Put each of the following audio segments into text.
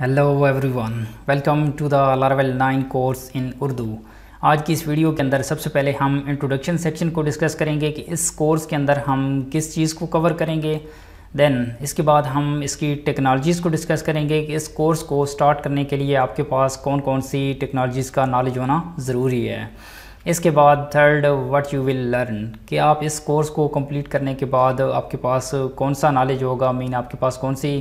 Hello everyone, welcome to the Laravel 9 course in Urdu. आज की इस वीडियो के अंदर सबसे पहले हम इंट्रोडक्शन सेक्शन को डिस्कस करेंगे कि इस कोर्स के अंदर हम किस चीज़ को कवर करेंगे। देन इसके बाद हम इसकी टेक्नोलॉजीज़ को डिस्कस करेंगे कि इस कोर्स को स्टार्ट करने के लिए आपके पास कौन कौन सी टेक्नोलॉजीज़ का नॉलेज होना ज़रूरी है। इसके बाद third, what you will learn, कि आप इस कोर्स को कंप्लीट करने के बाद आपके पास कौन सा नॉलेज होगा, मीन आपके पास कौन सी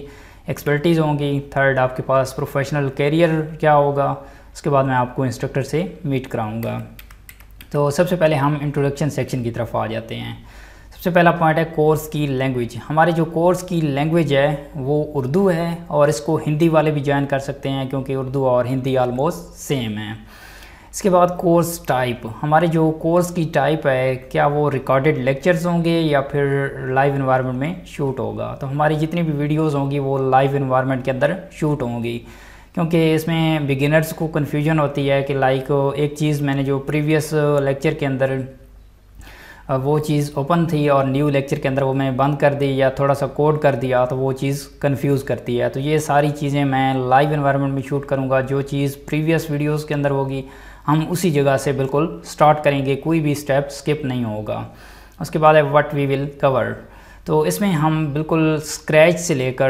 एक्सपर्टीज़ होंगी। थर्ड, आपके पास प्रोफेशनल कैरियर क्या होगा। उसके बाद मैं आपको इंस्ट्रक्टर से मीट कराऊंगा। तो सबसे पहले हम इंट्रोडक्शन सेक्शन की तरफ आ जाते हैं। सबसे पहला पॉइंट है कोर्स की लैंग्वेज। हमारे जो कोर्स की लैंग्वेज है वो उर्दू है, और इसको हिंदी वाले भी ज्वाइन कर सकते हैं क्योंकि उर्दू और हिंदी आलमोस्ट सेम है। इसके बाद कोर्स टाइप, हमारे जो कोर्स की टाइप है क्या वो रिकॉर्डेड लेक्चर्स होंगे या फिर लाइव एनवायरनमेंट में शूट होगा। तो हमारी जितनी भी वीडियोस होंगी वो लाइव एनवायरनमेंट के अंदर शूट होंगी, क्योंकि इसमें बिगिनर्स को कन्फ्यूजन होती है कि लाइक एक चीज़ मैंने जो प्रीवियस लेक्चर के अंदर वो चीज़ ओपन थी और न्यू लेक्चर के अंदर वो मैंने बंद कर दी या थोड़ा सा कोड कर दिया, तो वो चीज़ कंफ्यूज करती है। तो ये सारी चीज़ें मैं लाइव एनवायरनमेंट में शूट करूँगा। जो चीज़ प्रीवियस वीडियोस के अंदर होगी हम उसी जगह से बिल्कुल स्टार्ट करेंगे, कोई भी स्टेप स्किप नहीं होगा। उसके बाद है व्हाट वी विल कवर। तो इसमें हम बिल्कुल स्क्रैच से लेकर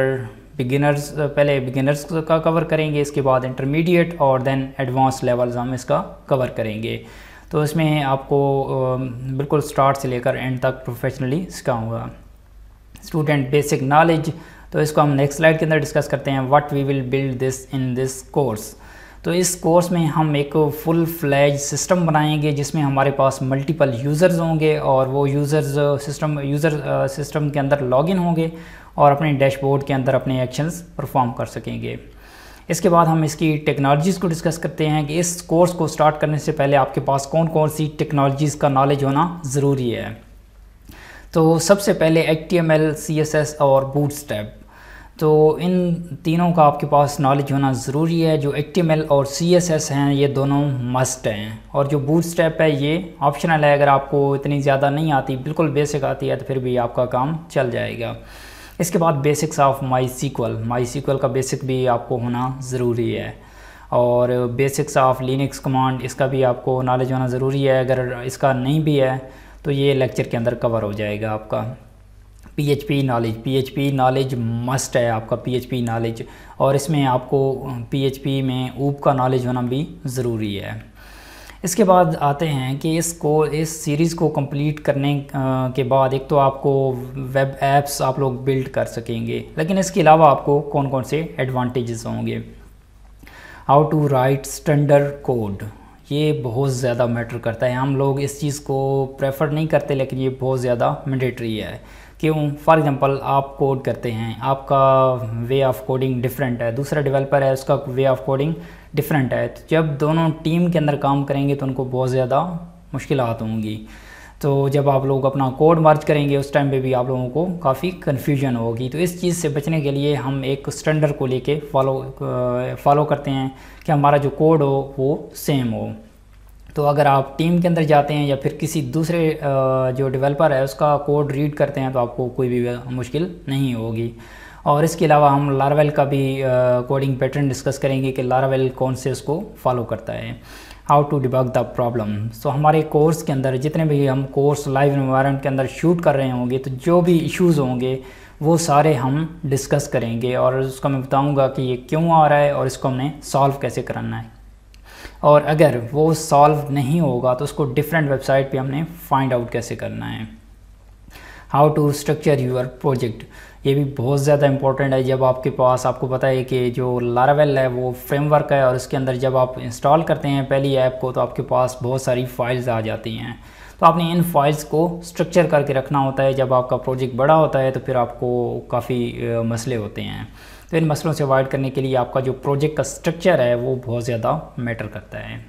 बिगिनर्स, पहले बिगिनर्स का कवर करेंगे, इसके बाद इंटरमीडिएट और देन एडवांस लेवल्स हम इसका कवर करेंगे। तो इसमें आपको बिल्कुल स्टार्ट से लेकर एंड तक प्रोफेशनली सिखाऊंगा। स्टूडेंट बेसिक नॉलेज, तो इसको हम नेक्स्ट स्लाइड के अंदर डिस्कस करते हैं। What we will build this in this course. तो इस कोर्स में हम एक फुल फ्लैज सिस्टम बनाएंगे जिसमें हमारे पास मल्टीपल यूज़र्स होंगे, और वो यूज़र सिस्टम के अंदर लॉगिन होंगे और अपने डैशबोर्ड के अंदर अपने एक्शंस परफॉर्म कर सकेंगे। इसके बाद हम इसकी टेक्नोलॉजीज़ को डिस्कस करते हैं कि इस कोर्स को स्टार्ट करने से पहले आपके पास कौन कौन सी टेक्नोलॉजीज़ का नॉलेज होना ज़रूरी है। तो सबसे पहले HTML, CSS और बूटस्ट्रैप, तो इन तीनों का आपके पास नॉलेज होना ज़रूरी है। जो HTML और CSS हैं ये दोनों मस्ट हैं, और जो बूटस्ट्रैप है ये ऑप्शनल है। अगर आपको इतनी ज़्यादा नहीं आती, बिल्कुल बेसिक आती है, तो फिर भी आपका काम चल जाएगा। इसके बाद बेसिक्स ऑफ MySQL, MySQL का बेसिक भी आपको होना ज़रूरी है, और बेसिक्स ऑफ लिनक्स कमांड, इसका भी आपको नॉलेज होना ज़रूरी है। अगर इसका नहीं भी है तो ये लेक्चर के अंदर कवर हो जाएगा आपका। PHP नॉलेज मस्ट है आपका PHP नॉलेज, और इसमें आपको PHP में OOP का नॉलेज होना भी ज़रूरी है। इसके बाद आते हैं कि इस सीरीज़ को कंप्लीट करने के बाद एक तो आपको वेब ऐप्स आप लोग बिल्ड कर सकेंगे, लेकिन इसके अलावा आपको कौन कौन से एडवांटेजेस होंगे। How to write standard code, ये बहुत ज़्यादा मैटर करता है। हम लोग इस चीज़ को प्रेफर नहीं करते, लेकिन ये बहुत ज़्यादा मैंडेटरी है। क्यों? फॉर एग्ज़ाम्पल आप कोड करते हैं, आपका वे ऑफ कोडिंग डिफरेंट है, दूसरा डेवलपर है उसका वे ऑफ कोडिंग डिफरेंट है, तो जब दोनों टीम के अंदर काम करेंगे तो उनको बहुत ज़्यादा मुश्किलात होंगी। तो जब आप लोग अपना कोड मर्ज करेंगे उस टाइम पे भी आप लोगों को काफ़ी कन्फ्यूजन होगी। तो इस चीज़ से बचने के लिए हम एक स्टैंडर्ड को लेके फॉलो करते हैं कि हमारा जो कोड हो वो सेम हो। तो अगर आप टीम के अंदर जाते हैं या फिर किसी दूसरे जो डेवलपर है उसका कोड रीड करते हैं तो आपको कोई भी मुश्किल नहीं होगी। और इसके अलावा हम लारावेल का भी कोडिंग पैटर्न डिस्कस करेंगे कि लारावेल कौन से उसको फॉलो करता है। How to debug the problem, so हमारे कोर्स के अंदर जितने भी हम कोर्स लाइव एनवायरनमेंट के अंदर शूट कर रहे होंगे तो जो भी इश्यूज़ होंगे वो सारे हम डिस्कस करेंगे, और उसका मैं बताऊँगा कि ये क्यों आ रहा है और इसको हमने सॉल्व कैसे करना है। और अगर वो सॉल्व नहीं होगा तो उसको डिफरेंट वेबसाइट पे हमने फाइंड आउट कैसे करना है। How to structure your project, ये भी बहुत ज़्यादा इंपॉर्टेंट है। जब आपके पास, आपको पता है कि जो लारावेल है वो फ्रेमवर्क है, और इसके अंदर जब आप इंस्टॉल करते हैं पहली ऐप को तो आपके पास बहुत सारी फाइल्स आ जाती हैं, तो आपने इन फाइल्स को स्ट्रक्चर करके रखना होता है। जब आपका प्रोजेक्ट बड़ा होता है तो फिर आपको काफ़ी मसले होते हैं, तो इन मसलों से अवॉइड करने के लिए आपका जो प्रोजेक्ट का स्ट्रक्चर है वो बहुत ज़्यादा मैटर करता है।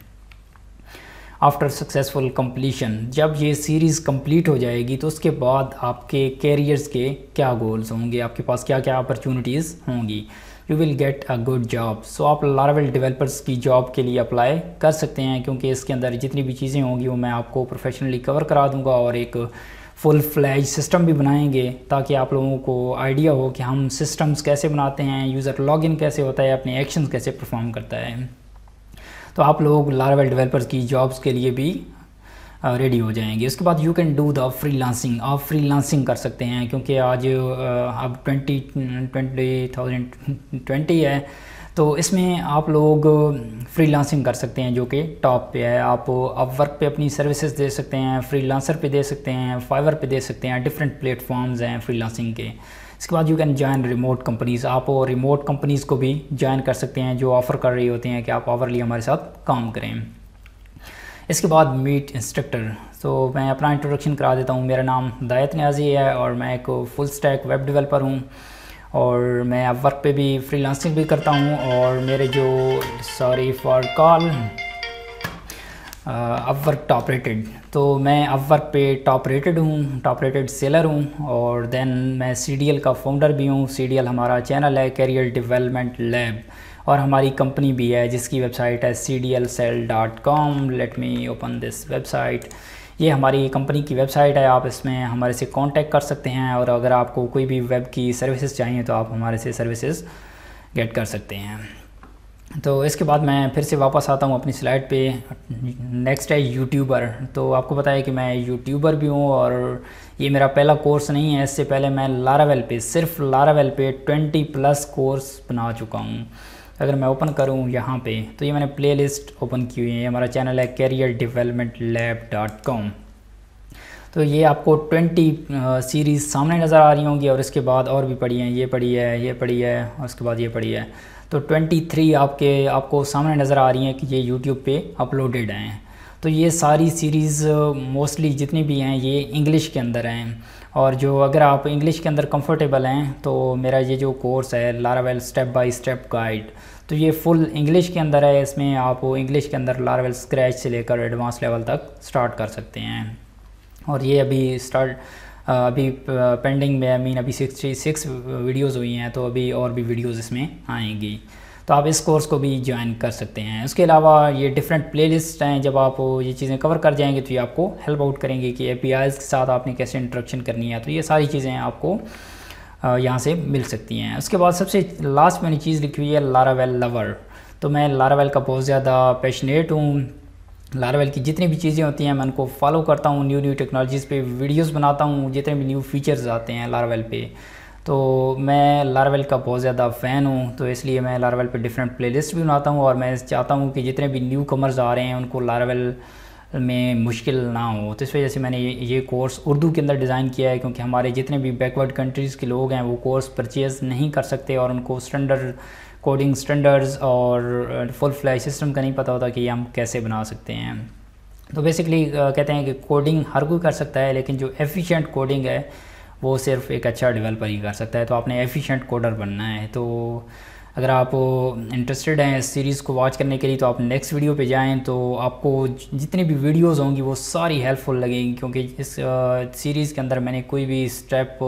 आफ्टर सक्सेसफुल कंप्लीशन, जब ये सीरीज़ कंप्लीट हो जाएगी तो उसके बाद आपके कैरियर्स के क्या गोल्स होंगे, आपके पास क्या क्या अपॉर्चुनिटीज़ होंगी। You will get a good job, so आप लारावेल डेवलपर्स की जॉब के लिए अप्लाई कर सकते हैं, क्योंकि इसके अंदर जितनी भी चीज़ें होंगी वो मैं आपको प्रोफेशनली कवर करा दूँगा और एक फुल फ्लैज सिस्टम भी बनाएंगे ताकि आप लोगों को आइडिया हो कि हम सिस्टम्स कैसे बनाते हैं, यूज़र लॉगिन कैसे होता है, अपने एक्शंस कैसे परफॉर्म करता है। तो आप लोग लारावेल डेवलपर्स की जॉब्स के लिए भी रेडी हो जाएंगे। उसके बाद you can do the freelancing, आप फ्रीलांसिंग कर सकते हैं क्योंकि आज अब 2020 है, तो इसमें आप लोग फ्रीलांसिंग कर सकते हैं जो कि टॉप पे है। आप अपवर्क पे अपनी सर्विसेज दे सकते हैं, फ्रीलांसर पे दे सकते हैं, फाइवर पे दे सकते हैं, डिफरेंट प्लेटफॉर्म्स हैं फ्रीलांसिंग के। इसके बाद you can join remote companies, आप रिमोट कंपनीज़ को भी ज्वाइन कर सकते हैं जो ऑफ़र कर रही होती हैं कि आप आवरली हमारे साथ काम करें। इसके बाद मीट इंस्ट्रक्टर, तो मैं अपना इंट्रोडक्शन करा देता हूँ। मेरा नाम हदायत नियाज़ी है और मैं एक फुल स्टैक वेब डेवलपर हूँ और मैं अपवर्क पे भी फ्रीलांसिंग भी करता हूँ। और मेरे जो sorry for call Upwork top rated, तो मैं अपवर्क पे टॉप रेटेड हूँ, टॉप रेटेड सेलर हूँ। और देन मैं CDL का फाउंडर भी हूँ। CDL हमारा चैनल है कैरियर डेवलपमेंट लैब और हमारी कंपनी भी है जिसकी वेबसाइट है cdlsell.com। Let me open this website, ये हमारी कंपनी की वेबसाइट है। आप इसमें हमारे से कांटेक्ट कर सकते हैं और अगर आपको कोई भी वेब की सर्विसेज चाहिए तो आप हमारे से सर्विसेज गेट कर सकते हैं। तो इसके बाद मैं फिर से वापस आता हूँ अपनी स्लाइड पे। नेक्स्ट है यूट्यूबर, तो आपको पता है कि मैं यूट्यूबर भी हूँ और ये मेरा पहला कोर्स नहीं है। इससे पहले मैं लारावेल पे, सिर्फ लारावेल पे 20+ कोर्स बना चुका हूँ। अगर मैं ओपन करूं यहाँ पे, तो ये मैंने प्लेलिस्ट ओपन की हुई है। हमारा चैनल है careerdevelopmentlab.com। तो ये आपको 20 सीरीज़ सामने नज़र आ रही होंगी और इसके बाद और भी पड़ी हैं, ये पड़ी है, ये पड़ी है और उसके बाद ये पड़ी है। तो 23 आपको सामने नज़र आ रही हैं कि ये YouTube पे अपलोडेड हैं। तो ये सारी सीरीज़ मोस्टली जितनी भी हैं ये इंग्लिश के अंदर हैं और जो अगर आप इंग्लिश के अंदर कंफर्टेबल हैं तो मेरा ये जो कोर्स है Laravel step by step guide, तो ये फुल इंग्लिश के अंदर है। इसमें आप इंग्लिश के अंदर लारावेल स्क्रैच से लेकर एडवांस लेवल तक स्टार्ट कर सकते हैं। और ये अभी पेंडिंग में, आई मीन अभी 66 वीडियोज़ हुई हैं, तो अभी और भी वीडियोज़ इसमें आएंगी, तो आप इस कोर्स को भी ज्वाइन कर सकते हैं। उसके अलावा ये डिफरेंट प्लेलिस्ट हैं, जब आप ये चीज़ें कवर कर जाएंगे तो ये आपको हेल्प आउट करेंगे कि APIs के साथ आपने कैसे इंटरेक्शन करनी है। तो ये सारी चीज़ें आपको यहाँ से मिल सकती हैं। उसके बाद सबसे लास्ट मैंने चीज़ लिखी हुई है लारावेल लवर, तो मैं लारावेल का बहुत ज़्यादा पैशनेट हूँ। लारावेल की जितनी भी चीज़ें होती हैं मैं उनको फॉलो करता हूँ, न्यू टेक्नोलॉजीज़ पे वीडियोज़ बनाता हूँ, जितने भी न्यू फीचर्स आते हैं लारावेल पे, तो मैं लारावेल का बहुत ज़्यादा फ़ैन हूँ। तो इसलिए मैं लारावेल पे डिफरेंट प्लेलिस्ट भी बनाता हूँ और मैं चाहता हूँ कि जितने भी न्यू कमर्स आ रहे हैं उनको लारावेल में मुश्किल ना हो। तो इस वजह से मैंने ये कोर्स उर्दू के अंदर डिज़ाइन किया है क्योंकि हमारे जितने भी बैकवर्ड कंट्रीज़ के लोग हैं वो कोर्स परचेज़ नहीं कर सकते और उनको स्टैंडर्ड कोडिंग स्टैंडर्ड्स और फुल फ्लैश सिस्टम का नहीं पता होता कि हम कैसे बना सकते हैं। तो बेसिकली कहते हैं कि कोडिंग हर कोई कर सकता है लेकिन जो एफिशिएंट कोडिंग है वो सिर्फ एक अच्छा डेवलपर ही कर सकता है। तो आपने एफिशिएंट कोडर बनना है। तो अगर आप इंटरेस्टेड हैं इस सीरीज़ को वॉच करने के लिए तो आप नेक्स्ट वीडियो पे जाएं, तो आपको जितनी भी वीडियोस होंगी वो सारी हेल्पफुल लगेंगी क्योंकि इस सीरीज़ के अंदर मैंने कोई भी स्टेप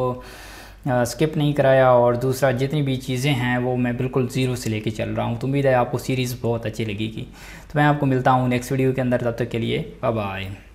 स्किप नहीं कराया और दूसरा जितनी भी चीज़ें हैं वो मैं बिल्कुल ज़ीरो से लेके चल रहा हूँ। तो उम्मीद है आपको सीरीज़ बहुत अच्छी लगेगी। तो मैं आपको मिलता हूँ नेक्स्ट वीडियो के अंदर, तब तक के लिए बाय बाय।